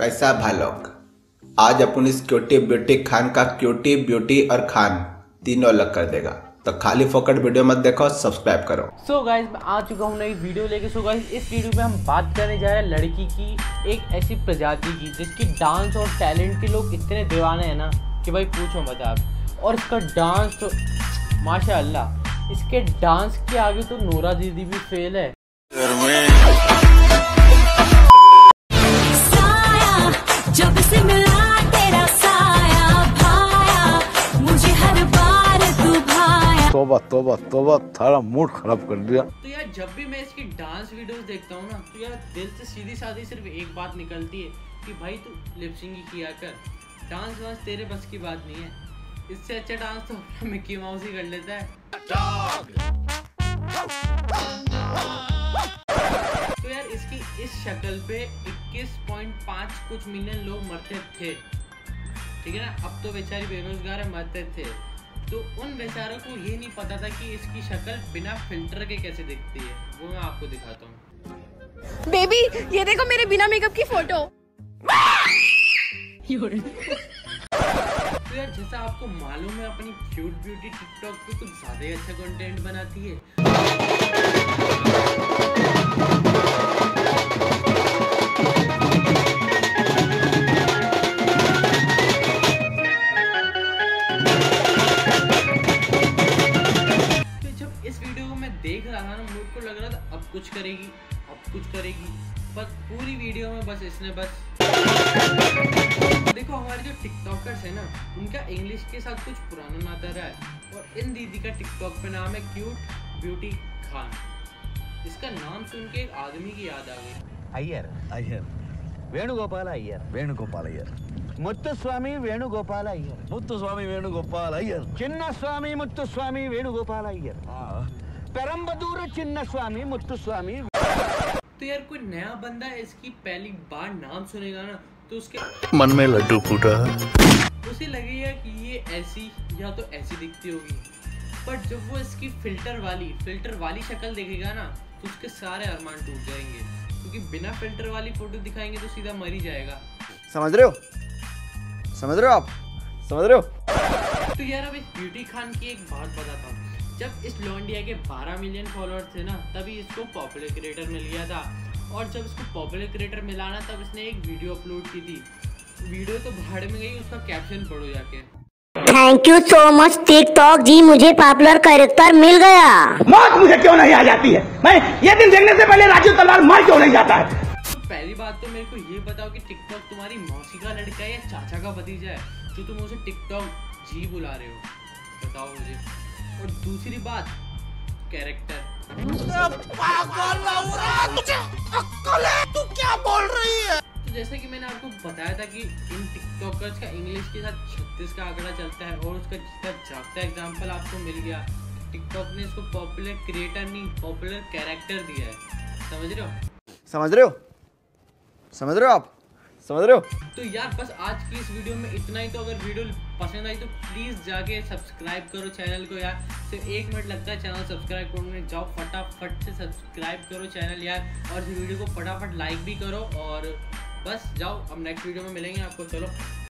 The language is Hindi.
कैसा भालोक। आज अपन इस क्यूटी ब्यूटी खान का क्यूटी ब्यूटी और खान तीनों अलग कर देगा, तो खाली फोकट वीडियो मत देखो, सब्सक्राइब करो। सो गाइज मैं आ चुका हूँ नई वीडियो लेके। सो गाइज इस वीडियो में हम बात करने जा रहे हैं लड़की की, एक ऐसी प्रजाति की जिसकी डांस और टैलेंट के लोग इतने दीवाने हैं ना कि भाई पूछो मत आप। और इसका डांस तो माशाल्लाह, इसके डांस के आगे तो नोरा दीदी भी फेल है। जब से मिला तेरा साया भाया, मुझे हर बार तू भाया। तोबा तोबा तोबा, थारा मूड खराब कर दिया। तो यार जब भी मैं इसकी डांस वीडियोस देखता हूँ ना, तो यार दिल से सीधी साधी सिर्फ एक बात निकलती है कि भाई तू लिपसिंग ही किया कर, डांस वांस तेरे बस की बात नहीं है। इससे अच्छा डांस तो मिक्की माउस ही कर लेता है। तो यार इसकी इस शक्ल पे 21.5 कुछ मिलियन लोग मरते थे, ठीक है ना। अब तो बेचारी बेरोजगार है, मरते थे। तो उन बेचारों को ये नहीं पता था कि इसकी शक्ल बिना फिल्टर के कैसे दिखती है। वो मैं आपको दिखाता हूँ। बेबी ये देखो मेरे बिना मेकअप की फोटो। तो यार जैसा आपको मालूम है, अपनी क्यूट ब्यूटी टिकटॉक पे कुछ ज्यादा ही अच्छा कंटेंट बनाती है। अब कुछ करेगी बस पूरी वीडियो में बस इसने बस देखो। हमारे जो टिकटॉकर्स है ना, उनका इंग्लिश के साथ कुछ पुराना नाता रहा है। और इन दीदी का टिकटॉक पे नाम है क्यूट ब्यूटी खान। इसका नाम सुन के एक आदमी की याद आ गई। अय्यर अय्यर वेणुगोपाल अय्यर वेणुगोपाल अय्यर मुत्तुस्वामी वेणुगोपाल अय्यर मुत्तुस्वामी वेणुगोपाल अय्यर चिन्नास्वामी मुत्तुस्वामी वेणुगोपाल अय्यर परमबदूर चिन्नास्वामी मुत्तुस्वामी। तो यार कोई नया बंदा इसकी पहली बार नाम सुनेगा ना, तो उसके मन में लड्डू फूटा। उसे लगेगा कि ये ऐसी या तो ऐसी दिखती होगी, बट जब वो इसकी फिल्टर वाली शक्ल देखेगा ना, तो उसके सारे अरमान टूट जाएंगे। क्योंकि बिना फिल्टर वाली फोटो दिखाएंगे तो सीधा मर ही जाएगा। समझ रहे हो आप? तो यार अब इस ब्यूटी खान की एक बात बताता हूँ। जब इस लॉन्डिया के 12 मिलियन फॉलोअर्स थे ना, तभी इसको पॉपुलर क्रिएटर मिल गया था। और जब इसको पॉपुलर क्रिएटर मिला ना, तब इसने एक वीडियो अपलोड की थी। वीडियो तो भाड़ में गई, उसका कैप्शन पढ़ो जाके। Thank you so much TikTok ji, मुझे पॉपुलर कैरेक्टर मिल गया। मौत मुझे क्यों नहीं आ जाती है? मैं ये दिन देखने से पहले राजू तलवार मर क्यों नहीं जाता है। तो पहली बात तो मेरे को ये बताओ कि टिकटॉक तुम्हारी मौसी का लड़का है या चाचा का भतीजा है जो तुम उसे टिकटॉक जी बुला रहे हो, बताओ मुझे। और दूसरी बात कैरेक्टर, तू क्या बोल रही है? तो जैसा कि मैंने आपको बताया था कि इन टिकटॉकर्स का इंग्लिश के साथ 36 का आंकड़ा चलता है, और उसका जितना जागता एग्जाम्पल आपको मिल गया। टिकटॉक ने इसको पॉपुलर क्रिएटर नहीं, पॉपुलर कैरेक्टर दिया है। समझ रहे हो आप? तो यार बस आज की इस वीडियो में इतना ही। तो अगर वीडियो पसंद आई तो प्लीज़ जाके सब्सक्राइब करो चैनल को। यार सिर्फ 1 मिनट लगता है चैनल सब्सक्राइब करने, जाओ फटाफट से सब्सक्राइब करो चैनल यार। और इस वीडियो को फटाफट लाइक भी करो। और बस जाओ, अब नेक्स्ट वीडियो में मिलेंगे आपको। चलो।